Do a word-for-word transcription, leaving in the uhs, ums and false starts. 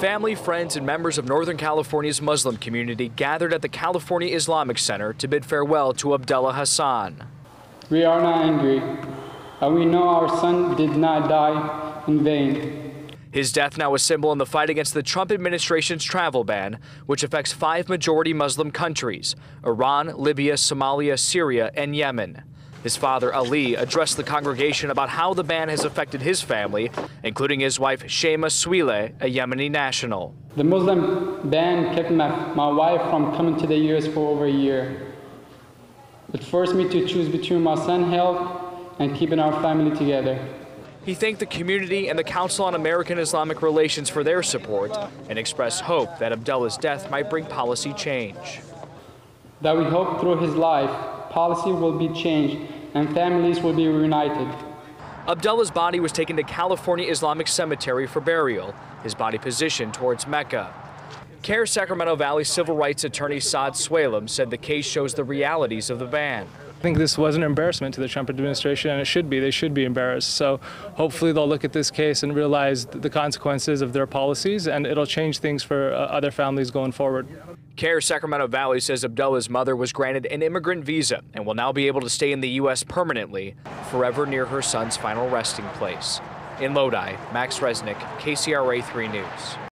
Family, friends, and members of Northern California's Muslim community gathered at the California Islamic Center to bid farewell to Abdullah Hassan. We are not angry, and we know our son did not die in vain. His death now a symbol in the fight against the Trump administration's travel ban, which affects five majority Muslim countries: Iran, Libya, Somalia, Syria, and Yemen. His father, Ali, addressed the congregation about how the ban has affected his family, including his wife, Shema Swile, a Yemeni national. The Muslim ban kept my, my wife from coming to the U S for over a year. It forced me to choose between my son's health and keeping our family together. He thanked the community and the Council on American-Islamic Relations for their support and expressed hope that Abdullah's death might bring policy change. That we hope through his life, policy will be changed and families will be reunited. Abdullah's body was taken to California Islamic Cemetery for burial, his body positioned towards Mecca. CAIR Sacramento Valley civil rights attorney Saad Swalem said the case shows the realities of the ban. I think this was an embarrassment to the Trump administration, and it should be. They should be embarrassed. So hopefully they'll look at this case and realize the consequences of their policies, and it'll change things for uh, other families going forward. CAIR Sacramento Valley says Abdullah's mother was granted an immigrant visa and will now be able to stay in the U S permanently, forever near her son's final resting place. In Lodi, Max Resnick, K C R A three News.